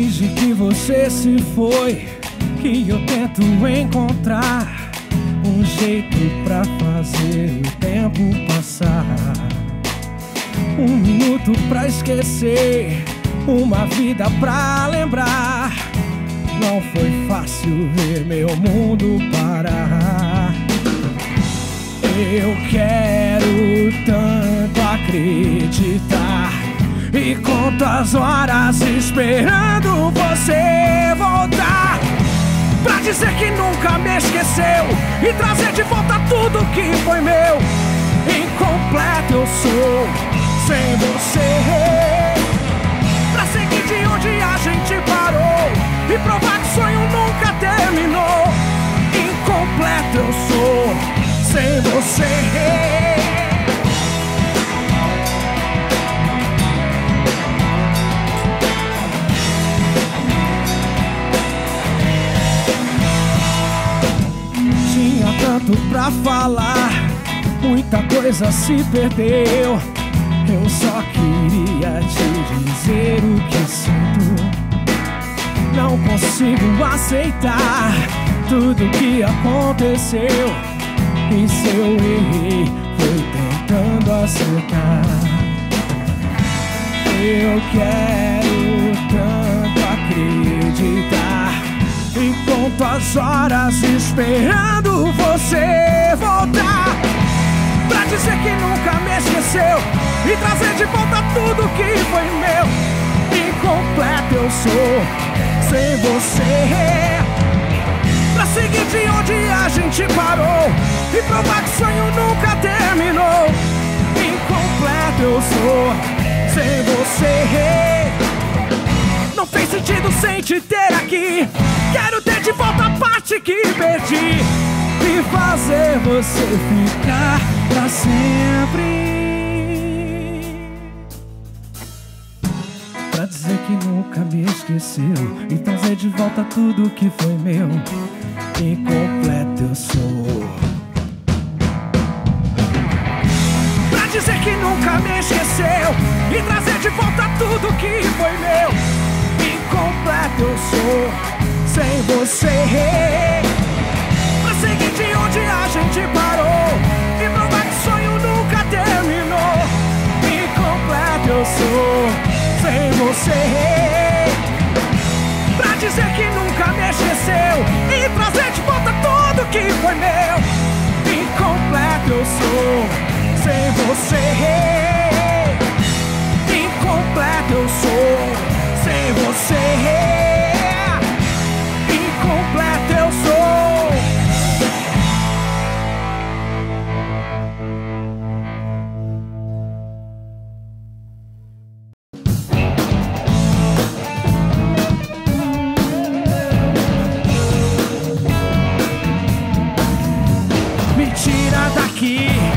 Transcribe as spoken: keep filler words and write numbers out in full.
Desde que você se foi, que eu tento encontrar um jeito pra fazer o tempo passar. Um minuto pra esquecer, uma vida pra lembrar. Não foi fácil ver meu mundo parar. Eu quero tanto acreditar e conto as horas esperando você voltar, pra dizer que nunca me esqueceu e trazer de volta tudo que foi meu. Incompleto eu sou sem você, pra seguir de onde a gente parou e provar que o sonho nunca terminou. Incompleto eu sou sem você. Tinha tanto pra falar, muita coisa se perdeu. Eu só queria te dizer o que sinto. Não consigo aceitar tudo que aconteceu. E se eu errei, foi tentando acertar. Eu quero tanto acreditar e conto as horas esperando você voltar, pra dizer que nunca me esqueceu e trazer de volta tudo que foi meu. Incompleto eu sou sem você, pra seguir de onde a gente parou e provar que o sonho nunca terminou. Incompleto eu sou sem você. Não fez sentido sem te ter aqui. Quero ter de volta a parte que perdi e fazer você ficar pra sempre, pra dizer que nunca me esqueceu e trazer de volta tudo que foi meu. Incompleto eu sou, pra dizer que nunca me esqueceu e trazer de volta tudo que foi meu. Incompleto eu sou sem você, pra seguir de onde a gente parou e provar que o sonho nunca terminou. Incompleto eu sou sem você, pra dizer que nunca me esqueceu e trazer de volta tudo que foi meu. Incompleto eu sou sem você. Incompleto eu sou sem você. Me tira daqui.